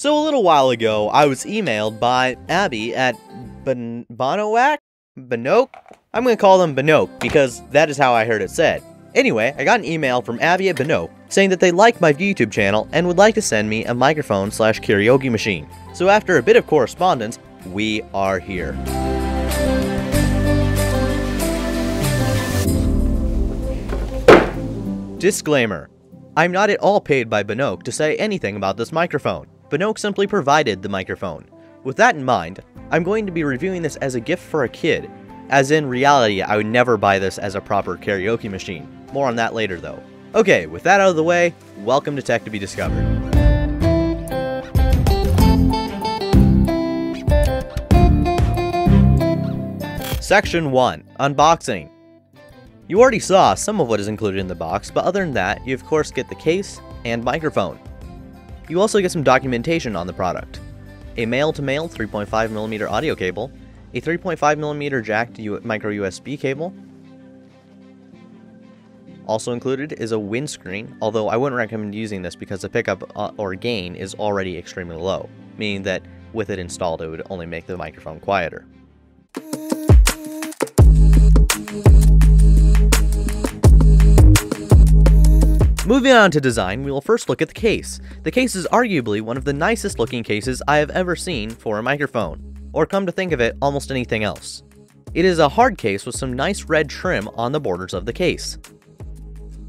So a little while ago, I was emailed by Abby at Bonaok? I'm gonna call them Bonaok because that is how I heard it said. Anyway, I got an email from Abby at Bonaok saying that they like my YouTube channel and would like to send me a microphone / karaoke machine. So after a bit of correspondence, we are here. Disclaimer: I'm not at all paid by Bonaok to say anything about this microphone. Bonaok simply provided the microphone. With that in mind, I'm going to be reviewing this as a gift for a kid, as in reality I would never buy this as a proper karaoke machine. More on that later though. Okay, with that out of the way, welcome to Tech2BDiscovered. Section 1. Unboxing. You already saw some of what is included in the box, but other than that, you of course get the case and microphone. You also get some documentation on the product. A male-to-male 3.5mm audio cable, a 3.5mm jacked micro USB cable. Also included is a windscreen, although I wouldn't recommend using this because the pickup or gain is already extremely low, meaning that with it installed it would only make the microphone quieter. Moving on to design, we will first look at the case. The case is arguably one of the nicest looking cases I have ever seen for a microphone, or come to think of it, almost anything else. It is a hard case with some nice red trim on the borders of the case.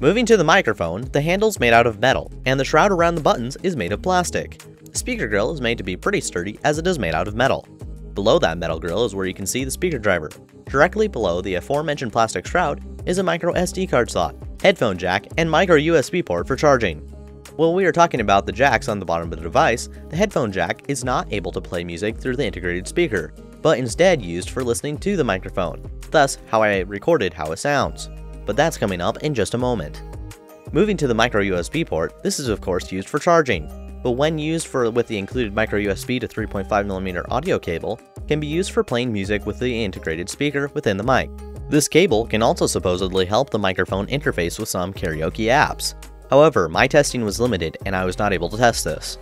Moving to the microphone, the handle's made out of metal, and the shroud around the buttons is made of plastic. The speaker grill is made to be pretty sturdy as it is made out of metal. Below that metal grill is where you can see the speaker driver. Directly below the aforementioned plastic shroud is a micro SD card slot, headphone jack, and micro USB port for charging. While we are talking about the jacks on the bottom of the device, the headphone jack is not able to play music through the integrated speaker, but instead used for listening to the microphone, thus how I recorded how it sounds. But that's coming up in just a moment. Moving to the micro USB port, this is of course used for charging, but when used with the included micro USB to 3.5mm audio cable, can be used for playing music with the integrated speaker within the mic. This cable can also supposedly help the microphone interface with some karaoke apps. However, my testing was limited and I was not able to test this.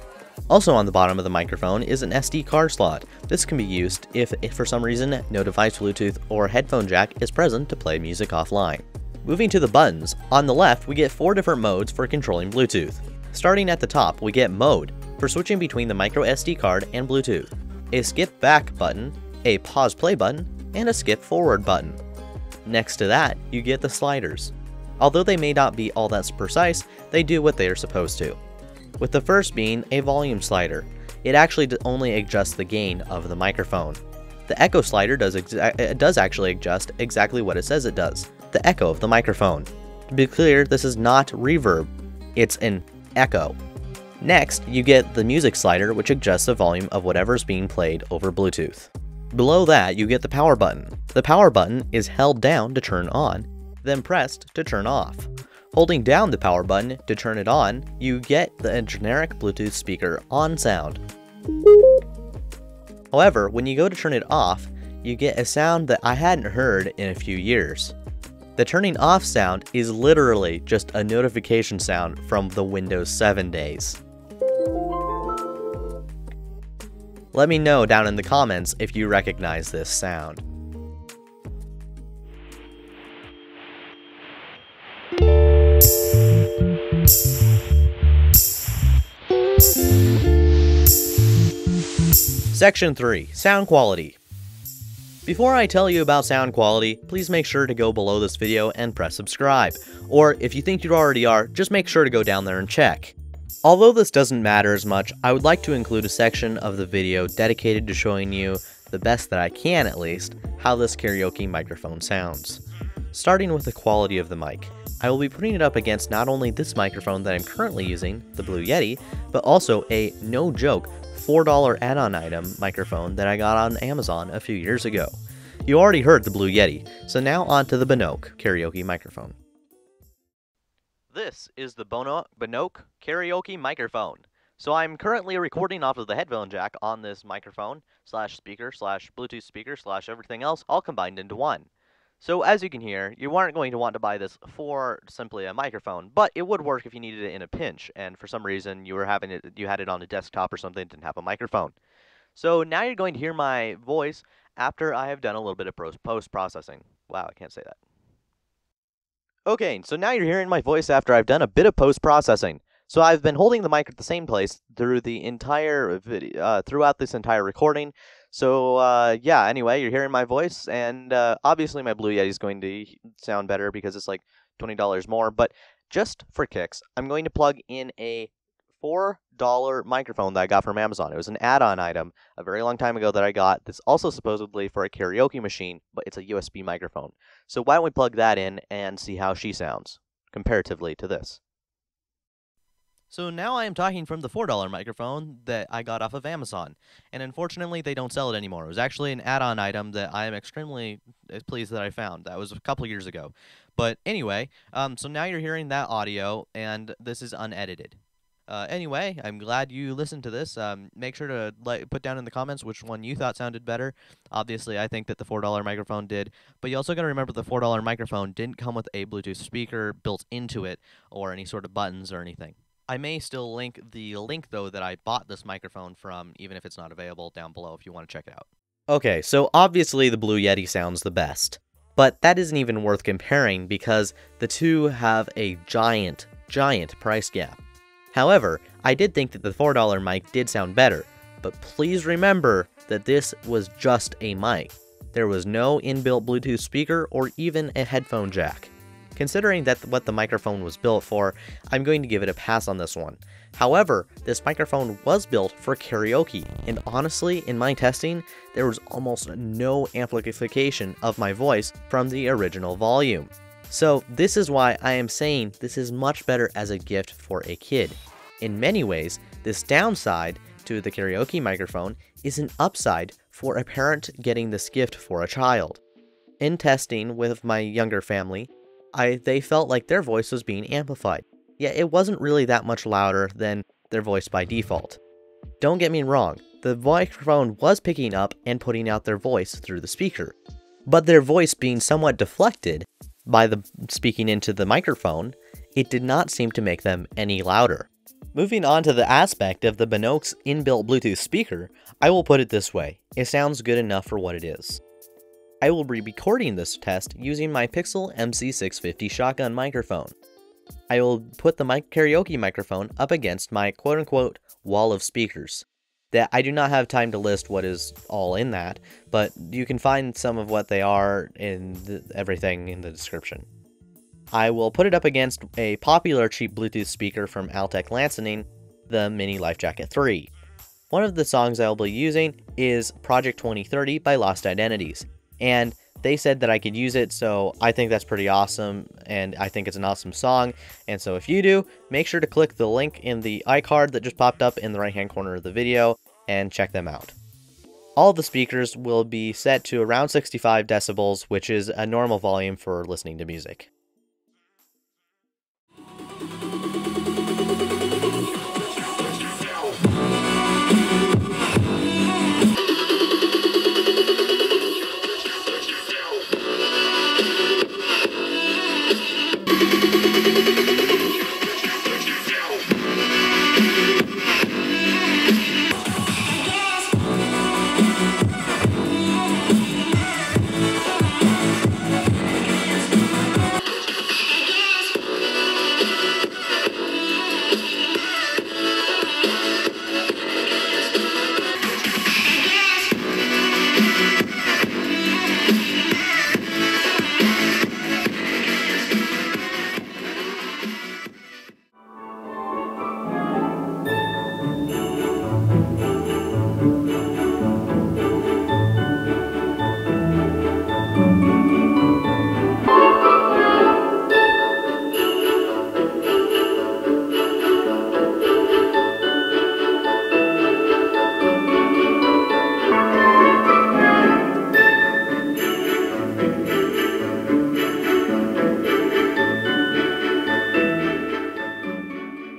Also on the bottom of the microphone is an SD card slot. This can be used if for some reason no device Bluetooth or headphone jack is present to play music offline. Moving to the buttons, on the left we get 4 different modes for controlling Bluetooth. Starting at the top, we get mode for switching between the micro SD card and Bluetooth, a skip back button, a pause play button, and a skip forward button. Next to that, you get the sliders. Although they may not be all that precise, they do what they are supposed to. With the first being a volume slider, it actually only adjusts the gain of the microphone. The echo slider does actually adjust exactly what it says it does, the echo of the microphone. To be clear, this is not reverb, it's an echo. Next, you get the music slider, which adjusts the volume of whatever is being played over Bluetooth. Below that, you get the power button. The power button is held down to turn on, then pressed to turn off. Holding down the power button to turn it on, you get the generic Bluetooth speaker on sound. However, when you go to turn it off, you get a sound that I hadn't heard in a few years. The turning off sound is literally just a notification sound from the Windows 7 days. Let me know down in the comments if you recognize this sound. Section 3. Sound quality. Before I tell you about sound quality, please make sure to go below this video and press subscribe, or if you think you already are, just make sure to go down there and check. Although this doesn't matter as much, I would like to include a section of the video dedicated to showing you, the best that I can at least, how this karaoke microphone sounds. Starting with the quality of the mic, I will be putting it up against not only this microphone that I'm currently using, the Blue Yeti, but also a, no joke, $4 add-on item microphone that I got on Amazon a few years ago. You already heard the Blue Yeti, so now on to the Bonaok karaoke microphone. This is the Bonaok karaoke microphone. So I'm currently recording off of the headphone jack on this microphone / speaker / Bluetooth speaker / everything else all combined into one. So as you can hear, you aren't going to want to buy this for simply a microphone, but it would work if you needed it in a pinch, and for some reason you had it on a desktop or something, didn't have a microphone. So now you're going to hear my voice after I have done a little bit of post-processing. Wow, I can't say that. Okay, so now you're hearing my voice after I've done a bit of post-processing. So I've been holding the mic at the same place through the entire video, throughout this entire recording. So yeah, anyway, you're hearing my voice, and obviously my Blue Yeti is going to sound better because it's like $20 more. But just for kicks, I'm going to plug in a $4 microphone that I got from Amazon. It was an add-on item a very long time ago that I got. That's also supposedly for a karaoke machine, but it's a USB microphone. So why don't we plug that in and see how she sounds comparatively to this. So now I am talking from the $4 microphone that I got off of Amazon, and unfortunately they don't sell it anymore. It was actually an add-on item that I am extremely pleased that I found. That was a couple years ago. But anyway, so now you're hearing that audio, and this is unedited. Anyway, I'm glad you listened to this. Make sure to put down in the comments which one you thought sounded better. Obviously, I think that the $4 microphone did, but you also got to remember the $4 microphone didn't come with a Bluetooth speaker built into it or any sort of buttons or anything. I may still link the link, though, that I bought this microphone from, even if it's not available, down below if you want to check it out. Okay, so obviously the Blue Yeti sounds the best, but that isn't even worth comparing because the two have a giant, giant price gap. However, I did think that the $4 mic did sound better, but please remember that this was just a mic. There was no inbuilt Bluetooth speaker or even a headphone jack. Considering that what the microphone was built for, I'm going to give it a pass on this one. However, this microphone was built for karaoke, and honestly, in my testing, there was almost no amplification of my voice from the original volume. So this is why I am saying this is much better as a gift for a kid. In many ways, this downside to the karaoke microphone is an upside for a parent getting this gift for a child. In testing with my younger family, they felt like their voice was being amplified, yet it wasn't really that much louder than their voice by default. Don't get me wrong, the microphone was picking up and putting out their voice through the speaker, but their voice being somewhat deflected by the speaking into the microphone, it did not seem to make them any louder. Moving on to the aspect of the Bonaok's inbuilt Bluetooth speaker, I will put it this way, it sounds good enough for what it is. I will be recording this test using my Pixel MC650 shotgun microphone. I will put the karaoke microphone up against my quote-unquote wall of speakers. That I do not have time to list what is all in that, but you can find some of what they are in everything in the description. I will put it up against a popular cheap Bluetooth speaker from Altec Lansing, the Mini Lifejacket 3. One of the songs I will be using is Project 2030 by Lost Identities. And they said that I could use it, so I think that's pretty awesome, and I think it's an awesome song. And so if you do, make sure to click the link in the iCard that just popped up in the right-hand corner of the video and check them out. All the speakers will be set to around 65 decibels, which is a normal volume for listening to music.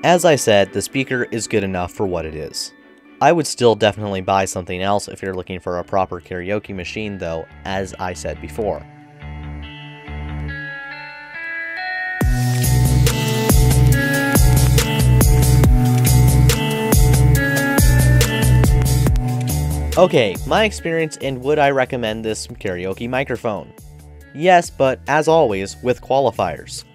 As I said, the speaker is good enough for what it is. I would still definitely buy something else if you're looking for a proper karaoke machine though, as I said before. Okay, my experience and would I recommend this karaoke microphone? Yes, but as always, with qualifiers.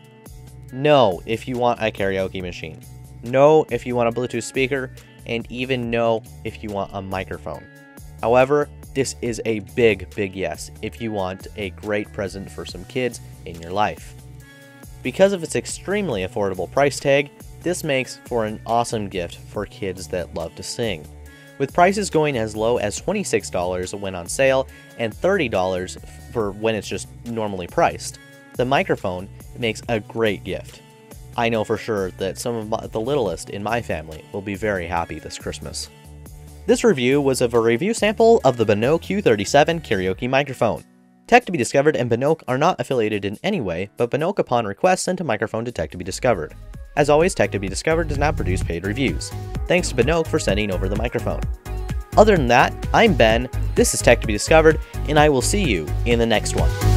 No, if you want a karaoke machine. No, if you want a Bluetooth speaker, and even no, if you want a microphone. However, this is a big, big yes if you want a great present for some kids in your life. Because of its extremely affordable price tag, this makes for an awesome gift for kids that love to sing, with prices going as low as $26 when on sale and $30 for when it's just normally priced. The microphone makes a great gift. I know for sure that some of the littlest in my family will be very happy this Christmas. This review was of a review sample of the Bonaok Q37 karaoke microphone. Tech2BDiscovered and Bonaok are not affiliated in any way, but Bonaok upon request sent a microphone to Tech2BDiscovered. As always, Tech2BDiscovered does not produce paid reviews. Thanks to Bonaok for sending over the microphone. Other than that, I'm Ben, this is Tech2BDiscovered, and I will see you in the next one.